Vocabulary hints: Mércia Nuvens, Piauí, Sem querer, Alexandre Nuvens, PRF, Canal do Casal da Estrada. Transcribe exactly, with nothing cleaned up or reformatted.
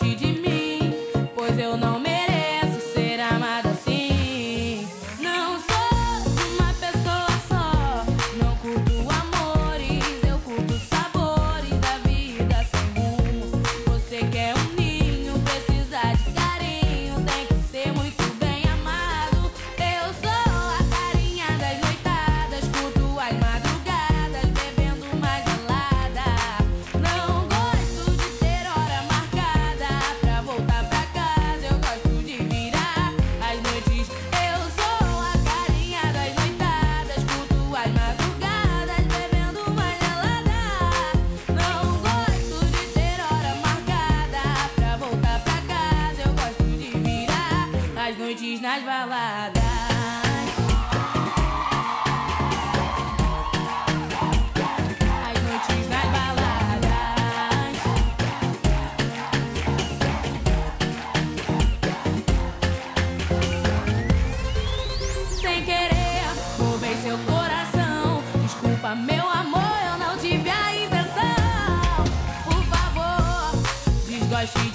goste de mim, pois eu não mereço ser amada assim. Não sou uma pessoa só, não culpo amores, eu culpo sabores da vida sem rumo. Você quer um ninho, precisa de carinho, tem que ser muito bem amado. Eu sou a carinha das noitadas, curto as madrugadas, bebendo mais gelada. Não gosto de ter hora marcada pra voltar pra casa, eu gosto de virar as noites. Eu sou a carinha das noitadas, curto as madrugadas, bebendo mais gelada. Não gosto de ter hora marcada pra voltar pra casa, eu gosto de virar as noites nas baladas. As noites nas baladas. Sem querer, roubei seu coração. Desculpa, meu amor, eu não tive a intenção. Por favor, desgoste